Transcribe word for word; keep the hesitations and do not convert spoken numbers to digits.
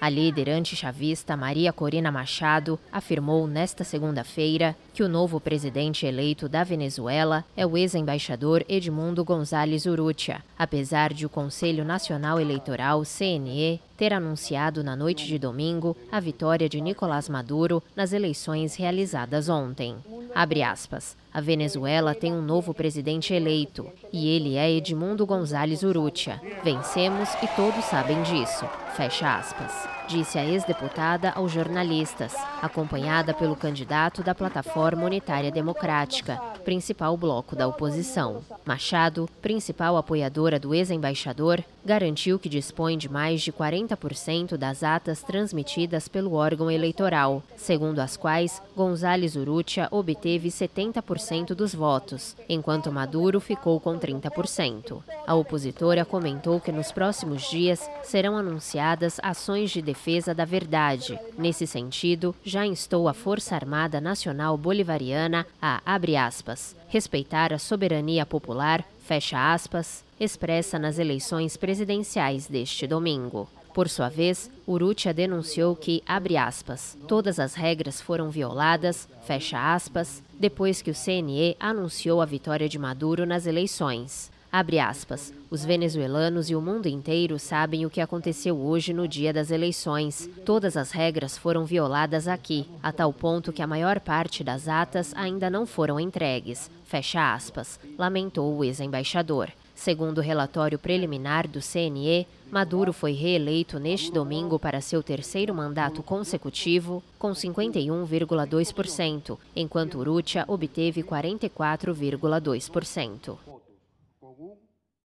A líder antichavista Maria Corina Machado afirmou nesta segunda-feira que o novo presidente eleito da Venezuela é o ex-embaixador Edmundo González Urrutia, apesar de o Conselho Nacional Eleitoral, C N E, ter anunciado na noite de domingo a vitória de Nicolás Maduro nas eleições realizadas ontem. Abre aspas, a Venezuela tem um novo presidente eleito e ele é Edmundo González Urrutia. Vencemos e todos sabem disso. Fecha aspas, disse a ex-deputada aos jornalistas, acompanhada pelo candidato da Plataforma Unitária Democrática, principal bloco da oposição. Machado, principal apoiadora do ex-embaixador, garantiu que dispõe de mais de quarenta por cento das atas transmitidas pelo órgão eleitoral, segundo as quais González Urrutia obteve setenta por cento dos votos, enquanto Maduro ficou com trinta por cento. A opositora comentou que nos próximos dias serão anunciadas ações de defesa da verdade. Nesse sentido, já instou a Força Armada Nacional Bolivariana a, abre aspas, respeitar a soberania popular, fecha aspas, expressa nas eleições presidenciais deste domingo. Por sua vez, Urrutia denunciou que, abre aspas, todas as regras foram violadas, fecha aspas, depois que o C N E anunciou a vitória de Maduro nas eleições. Abre aspas, os venezuelanos e o mundo inteiro sabem o que aconteceu hoje no dia das eleições. Todas as regras foram violadas aqui, a tal ponto que a maior parte das atas ainda não foram entregues. Fecha aspas, lamentou o ex-embaixador. Segundo o relatório preliminar do C N E, Maduro foi reeleito neste domingo para seu terceiro mandato consecutivo, com cinquenta e um vírgula dois por cento, enquanto Urrutia obteve quarenta e quatro vírgula dois por cento.